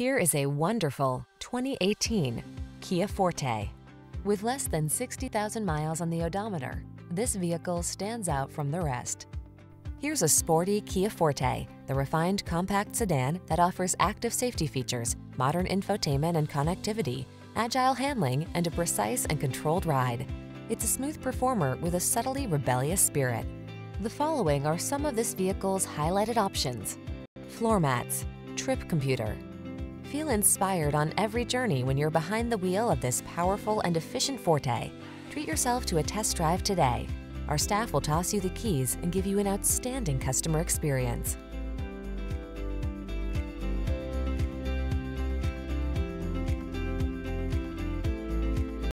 Here is a wonderful 2018 Kia Forte. With less than 60,000 miles on the odometer, this vehicle stands out from the rest. Here's a sporty Kia Forte, the refined compact sedan that offers active safety features, modern infotainment and connectivity, agile handling, and a precise and controlled ride. It's a smooth performer with a subtly rebellious spirit. The following are some of this vehicle's highlighted options: floor mats, trip computer. Feel inspired on every journey when you're behind the wheel of this powerful and efficient Forte. Treat yourself to a test drive today. Our staff will toss you the keys and give you an outstanding customer experience.